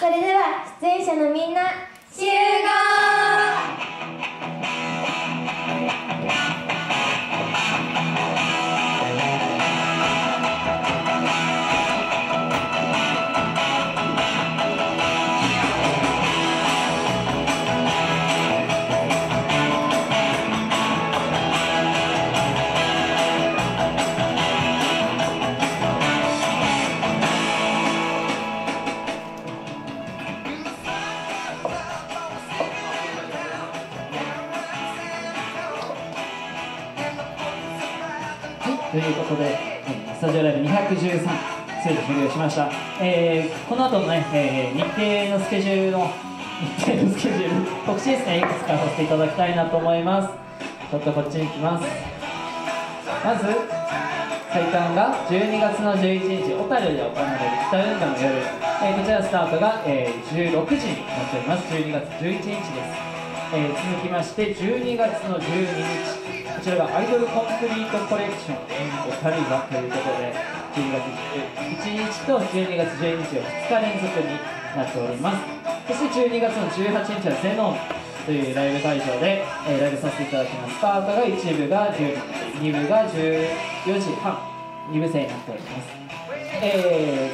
それでは出演者のみんな集合。ということで、スタジオライブ213、整理終了しました。この後のね、日程のスケジュール、告知ですね、いくつかさせていただきたいなと思います。ちょっとこっちに来ます。まず、最短が12月の11日、小樽で行われる北運河の夜、こちらスタートが、16時になっております。12月11日です。続きまして、12月の12日。こちらがアイドルコンクリートコレクション in 小樽座ということで、12月11日と12月12日を2日連続になっております。そして12月の18日はゼノンというライブ会場で、ライブさせていただきます。スタートが1部が10時、2部が14時半、2部制になっております。12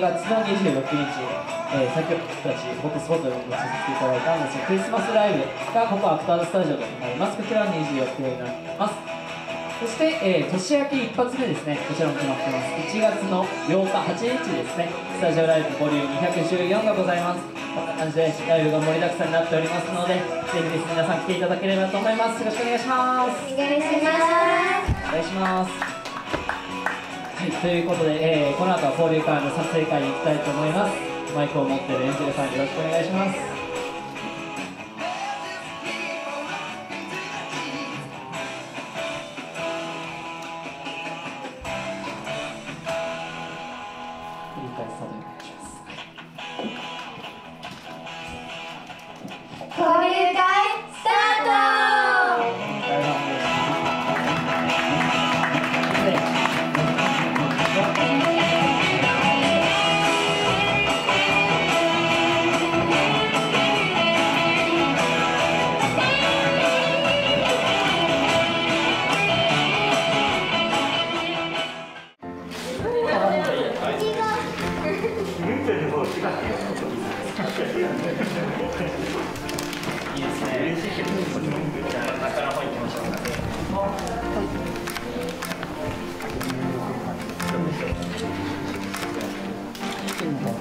月の26日、先ほどたち僕スポットでご紹介していただいたんですが、クリスマスライブがここアフターズスタジオで行われます。こちらは24日になっています。そして、年明け一発目ですね、こちらも決まってます。1月の8日8日ですね、スタジオライブボリューム214がございます。こんな感じでライブが盛りだくさんになっておりますので、ぜひですね、皆さん来ていただければと思います。よろしくお願いします。お願いします。お願いします。はい、ということで、この後は交流会の撮影会に行きたいと思います。マイクを持っているエンジェルさん、よろしくお願いします。交流会スタート。あ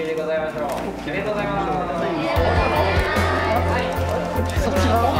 りがとうございます。